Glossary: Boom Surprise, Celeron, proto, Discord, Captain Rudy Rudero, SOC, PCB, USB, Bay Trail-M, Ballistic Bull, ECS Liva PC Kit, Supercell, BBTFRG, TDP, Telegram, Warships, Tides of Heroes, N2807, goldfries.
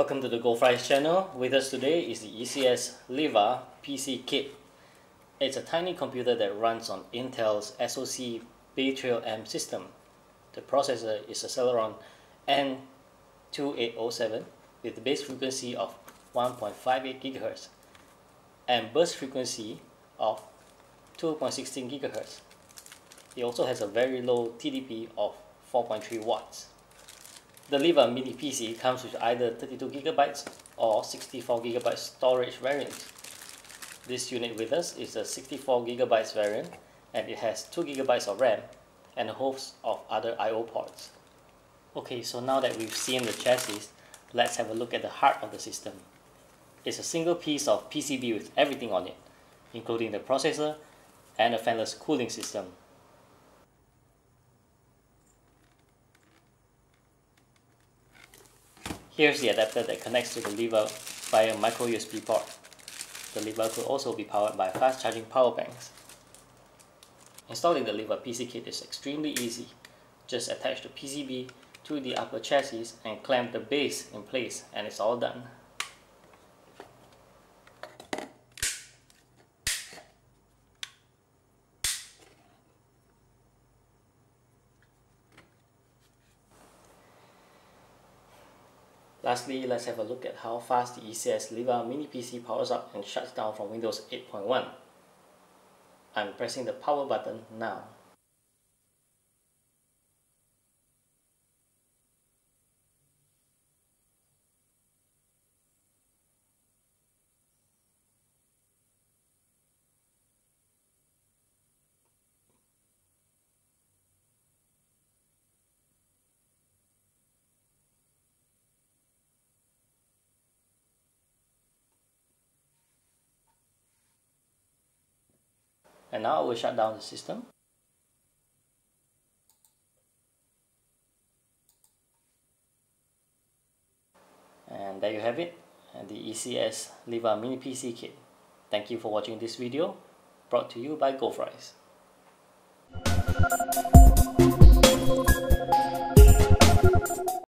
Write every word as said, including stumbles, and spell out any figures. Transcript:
Welcome to the Gold Fries channel. With us today is the E C S Liva P C Kit. It's a tiny computer that runs on Intel's S O C Bay Trail-M system. The processor is a Celeron N two eight zero seven with a base frequency of one point five eight gigahertz and burst frequency of two point one six gigahertz. It also has a very low T D P of four point three watts. The Liva Mini P C comes with either thirty-two gigabytes or sixty-four gigabyte storage variant. This unit with us is a sixty-four gigabyte variant, and it has two gigabytes of RAM and a host of other I O ports. Okay, so now that we've seen the chassis, let's have a look at the heart of the system. It's a single piece of P C B with everything on it, including the processor and a fanless cooling system. Here's the adapter that connects to the Liva via a micro U S B port. The Liva could also be powered by fast charging power banks. Installing the Liva P C Kit is extremely easy. Just attach the P C B to the upper chassis and clamp the base in place, and it's all done. Lastly, let's have a look at how fast the E C S Liva Mini P C powers up and shuts down from Windows eight point one. I'm pressing the power button now. And now I will shut down the system. And there you have it, the E C S Liva Mini P C Kit. Thank you for watching this video, brought to you by Gold Fries.